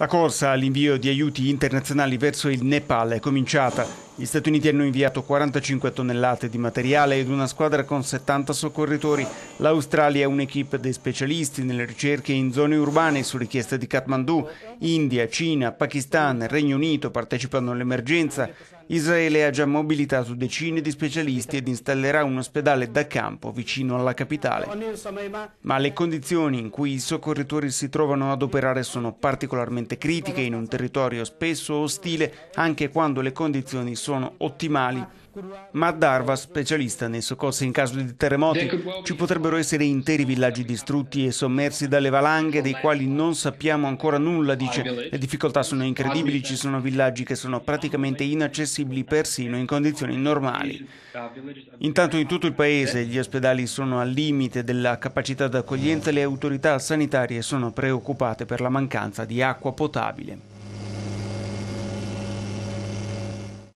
La corsa all'invio di aiuti internazionali verso il Nepal è cominciata. Gli Stati Uniti hanno inviato 45 tonnellate di materiale ed una squadra con 70 soccorritori. L'Australia ha un'equipe di specialisti nelle ricerche in zone urbane su richiesta di Kathmandu. India, Cina, Pakistan, Regno Unito partecipano all'emergenza. Israele ha già mobilitato decine di specialisti ed installerà un ospedale da campo vicino alla capitale. Ma le condizioni in cui i soccorritori si trovano ad operare sono particolarmente critiche in un territorio spesso ostile, anche quando le condizioni sono ottimali. Ma Darva, specialista nei soccorsi in caso di terremoti, ci potrebbero essere interi villaggi distrutti e sommersi dalle valanghe dei quali non sappiamo ancora nulla, dice. Le difficoltà sono incredibili, ci sono villaggi che sono praticamente inaccessibili persino in condizioni normali. Intanto in tutto il paese gli ospedali sono al limite della capacità d'accoglienza e le autorità sanitarie sono preoccupate per la mancanza di acqua potabile.